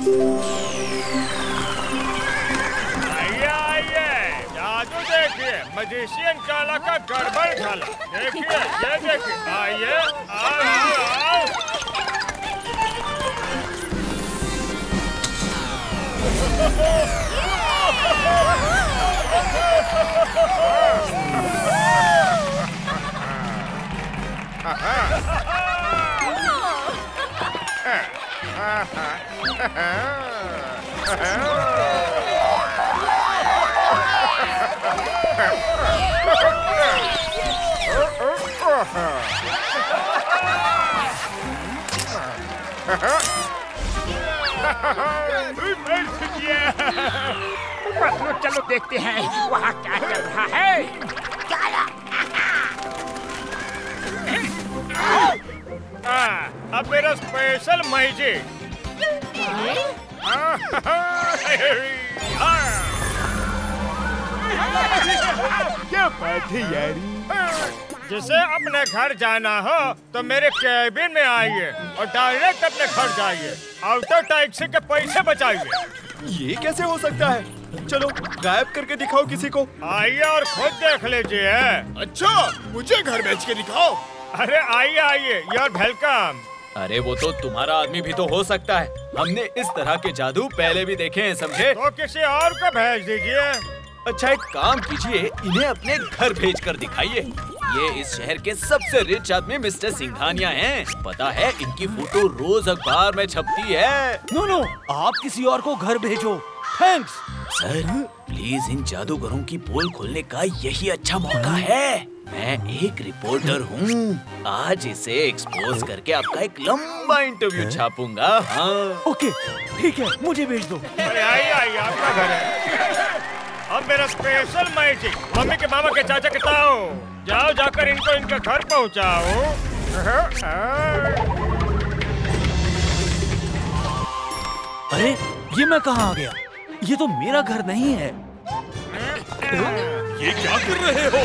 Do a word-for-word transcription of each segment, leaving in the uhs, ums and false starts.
आइए आइए, जादू देखिए, मैजिशियन काला का गड़बड़ खाला, देखिए ये देखिए, आइए आओ आओ। पतलू चलो देखते हैं वहाँ क्या चल रहा है। आ, अब मेरा स्पेशल मैजिक। क्या बात है यारी। जिसे अपने घर जाना हो तो मेरे कैबिन में आइए और डायरेक्ट अपने घर जाइए, ऑटो टैक्सी के पैसे बचाइए। ये कैसे हो सकता है? चलो गायब करके दिखाओ किसी को। आइए और खुद देख लीजिए। अच्छा, मुझे घर बेच के दिखाओ। अरे आइए आइए, यू आर वेलकम। अरे वो तो तुम्हारा आदमी भी तो हो सकता है, हमने इस तरह के जादू पहले भी देखे हैं, समझे? तो किसी और को भेज दीजिए। अच्छा एक काम कीजिए, इन्हें अपने घर भेज कर दिखाइए। ये इस शहर के सबसे रिच आदमी मिस्टर सिंघानिया हैं। पता है इनकी फोटो रोज अखबार में छपती है। नो नो, आप किसी और को घर भेजो। थैंक्स सर, प्लीज इन जादूगरों की पोल खोलने का यही अच्छा मौका है। मैं एक रिपोर्टर हूँ, आज इसे एक्सपोज करके आपका एक लंबा इंटरव्यू छापूंगा। हाँ ओके ठीक है, मुझे भेज दो। अरे आइए आइए, आपका घर है। अब मेरा स्पेशल मैजिक, मम्मी के मामा के चाचा के ताओ, जाओ जाकर इनको इनके घर पहुँचाओ। अरे ये मैं कहाँ आ गया? ये तो मेरा घर नहीं है। ये क्या कर रहे हो?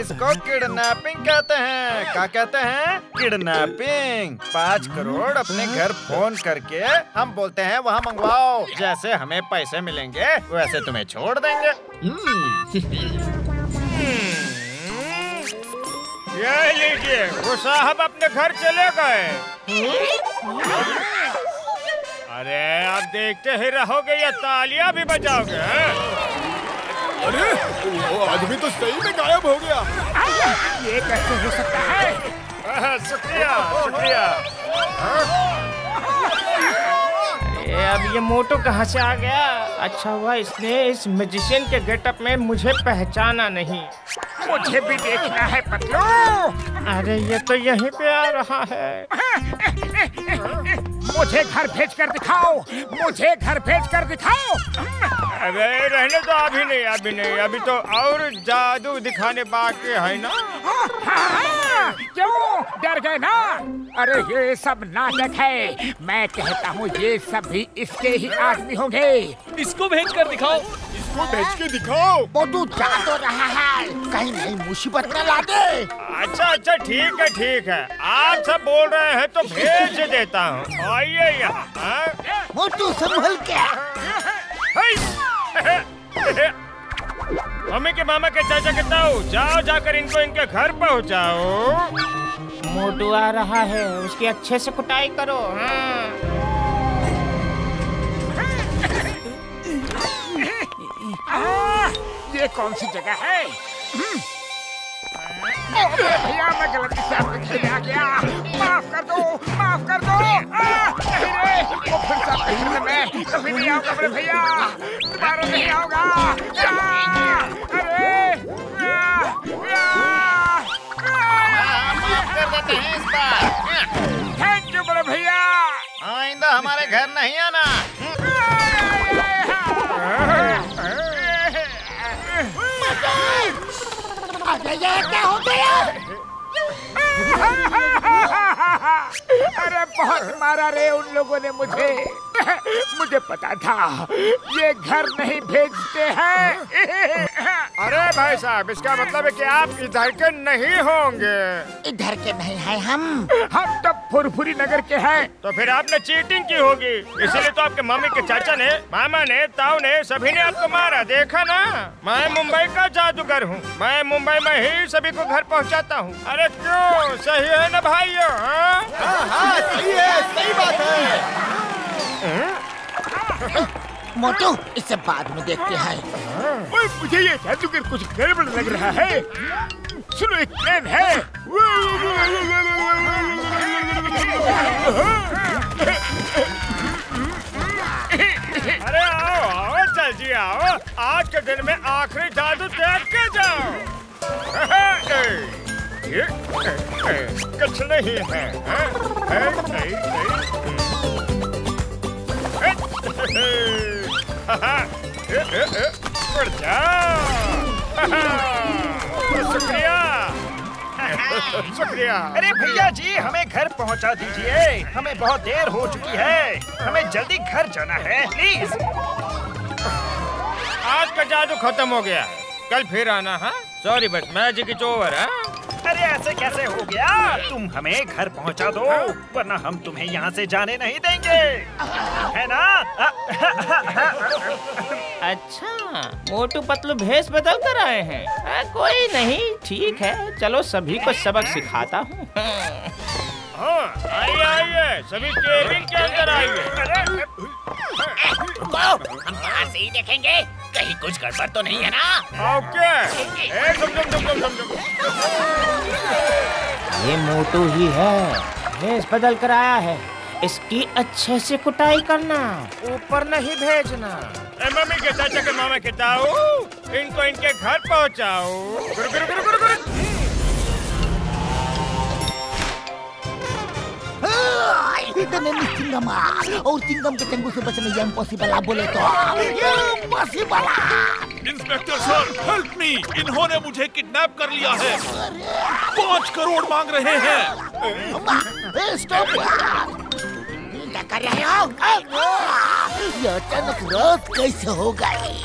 इसको किडनैपिंग कहते हैं। क्या कहते हैं? किडनैपिंग। पाँच करोड़ अपने घर फोन करके हम बोलते हैं वहाँ मंगवाओ, जैसे हमें पैसे मिलेंगे वैसे तुम्हें छोड़ देंगे। ये लीजिए, वो साहब अपने घर चले गए। अरे आप देखते ही रहोगे या तालियां भी बजाओगे? अरे वो आदमी तो सही में गायब हो गया। ये कैसे हो सकता है? शुक्रिया शुक्रिया। अरे अब ये मोटू कहाँ से आ गया? अच्छा हुआ इसने इस मैजिशियन के गेटअप में मुझे पहचाना नहीं। मुझे भी देखना है पतलू। अरे ये तो यहीं पे आ रहा है। मुझे घर भेज कर दिखाओ, मुझे घर भेज कर दिखाओ। अरे रहने तो, अभी नहीं अभी नहीं, अभी तो और जादू दिखाने बाकी है ना। हाँ, क्यों डर गए ना? अरे ये सब नाटक है, मैं कहता हूँ ये सब भी इसके ही आदमी होंगे। इसको भेज कर दिखाओ, इसको भेज के दिखाओ। मोटू जा तो रहा है, कहीं नहीं मुसीबत न ला दे। अच्छा अच्छा ठीक है ठीक है, आप सब बोल रहे हैं तो भेज देता हूँ। आइए यहाँ। मोटू संभल के। मम्मी के मामा के चाचा के ताऊ, जाओ जाकर इनको इनके घर पहुँचाओ। मोटू आ रहा है, उसकी अच्छे से कुटाई करो। हाँ। आ, ये कौन सी जगह है? भैया मैं गलती से आपके घर में आ गया, माफ कर दो माफ कर दो। आ, वो फिर से आपके घर में कभी नहीं आऊंगा मेरे भैया, दोबारा नहीं आऊंगा। अरे आ, आ, आ, माफ कर देते हैं इस बार। थैंक यू मेरे भैया, आइंदा हमारे घर नहीं आना। अरे ये क्या हो गया? अरे बहुत मारा रे उन लोगों ने मुझे। मुझे पता था ये घर नहीं भेजते हैं। अरे भाई साहब, इसका मतलब है कि आप इधर के नहीं होंगे। इधर के नहीं है हम हम तो फुरफुरी नगर के हैं। तो फिर आपने चीटिंग की होगी, इसीलिए तो आपके मम्मी के चाचा ने, मामा ने, ताऊ ने, सभी ने आपको मारा। देखा ना, मैं मुंबई का जादूगर हूँ, मैं मुंबई में ही सभी को घर पहुँचाता हूँ। अरे क्यों, सही है ना भाइयों? हाँ हाँ, सही है, सही बात है। मोटू, इसे बाद में देखते हैं। ओए, मुझे ये जादूगर कुछ गड़बड़ लग रहा है। सुनो, एक प्लान है। अरे आओ आओ, चल जी आओ, आज के दिन में आखिरी जादू देख के जाओ। ये कुछ नहीं है, हाँ? नहीं, नहीं। शुक्रिया, शुक्रिया। अरे भैया जी, हमें घर पहुंचा दीजिए, हमें बहुत देर हो चुकी है, हमें जल्दी घर जाना है, प्लीज। आज का जादू खत्म हो गया, कल फिर आना। हाँ, sorry but magic is over. हाँ, अरे ऐसे कैसे हो गया? तुम हमें घर पहुंचा दो, वरना हम तुम्हें यहाँ से जाने नहीं देंगे, है ना? अच्छा, मोटू पतलू भेष बदल कर आए हैं। आ, कोई नहीं, ठीक है, चलो सभी को सबक सिखाता हूँ। आइए आइए, सभी केबिन के अंदर आइए। हम बाहर से ही देखेंगे, कहीं कुछ गड़बड़ तो नहीं है ना? ओके। ये मोटू ही है, भेष बदल कर आया है, इसकी अच्छे से कुटाई करना, ऊपर नहीं भेजना। मम्मी के चाचा के मामा के ताऊ, इनको इनके घर पहुँचाओ। गुरु गुरु गुरु गुरु गुरु। इतने में चिंगम और चिंगम के चंगू से बचना इम्पॉसिबल है, बोले तो impossible. Inspector sir, help me, इन्होंने मुझे किडनैप कर लिया है, पाँच करोड़ मांग रहे हैं। स्टॉप, क्या कर रहे हो? ये अचानक रात कैसे हो गई?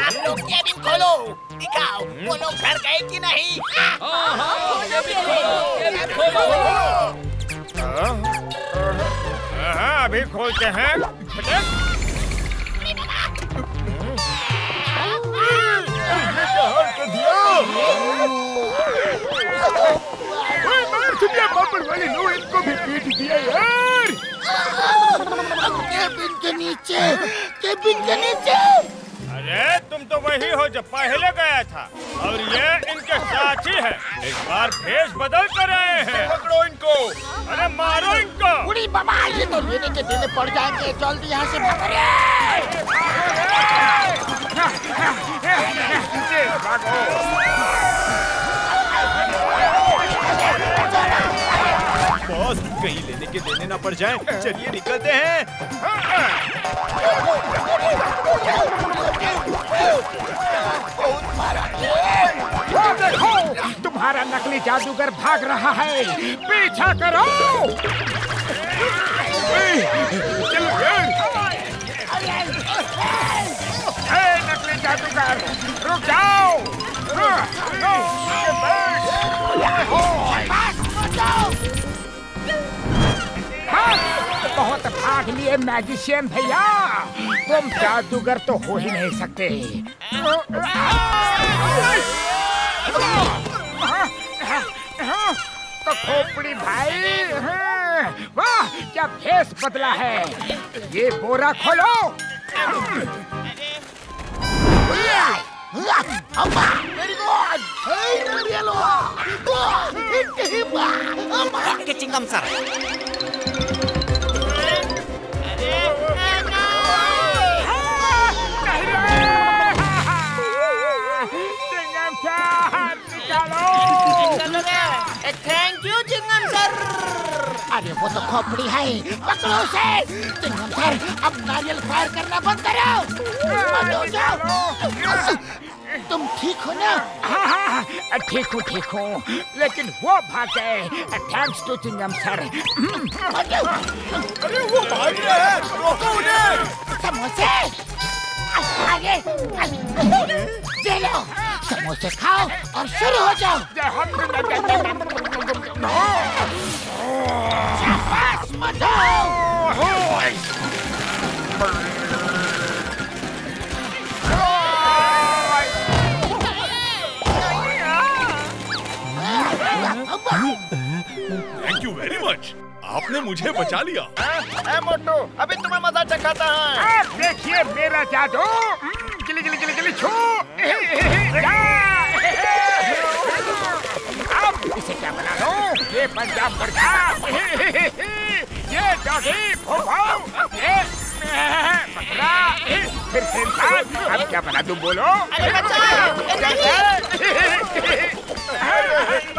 आप लोग केबिन खोलो, दिखाओ वो लोग घर गए कि नहीं। हाँ, अभी खोलते हैं। वाले लोग इनको भी पीट दिया यार। केबिन के नीचे, केबिन के नीचे। अरे तुम तो वही हो जो पहले गया था, और ये इनके साथी है, इस बार भेष बदल कर आए हैं। पकड़ो इनको, अरे मारो इनको। बुरी बाबा, ये तो लेने के देने पड़ जाएंगे, जल्दी यहाँ से भागो। बॉस, कहीं लेने के देने ना पड़ जाएं, चलिए निकलते हैं। देखो, तुम्हारा नकली जादूगर भाग रहा है, पीछा करो। चलो नकली जादूगर, रुक जाओ। बहुत भाग लिए मैजिशियन भैया, तुम जादूगर तो हो ही नहीं सकते। तो खोपड़ी भाई, वाह क्या भेष बदला है। ये बोरा खोलो। Chingam sir, thank you Chingam sir. अरे वो तो खोपड़ी है, पकड़ो उसे। चिंगम सर, अब नारियल फायर करना बंद करो। तुम ठीक हो ना? हाँ हाँ ठीक हूँ ठीक हूँ, लेकिन वो भाग गए थैंक्स टू चिंगम सर। अरे वो भाग रहे हैं, रोको उन्हें। समोसे आगे ले लो, समोसे खाओ और शुरू हो जाओ। शाबाश मचाओ। थैंक यू वेरी मच, आपने मुझे बचा लिया। ए मोटू, अभी तुम्हें मजा चखाता है। आप देखिए मेरा जादू, गिली गिली गिली गिली छू। आप इसे क्या बना दो, ये पंजाब बरखा, ये डॉगी भोंभो, ये बकरा, फिर से इंसान। आप क्या बना दो बोलो।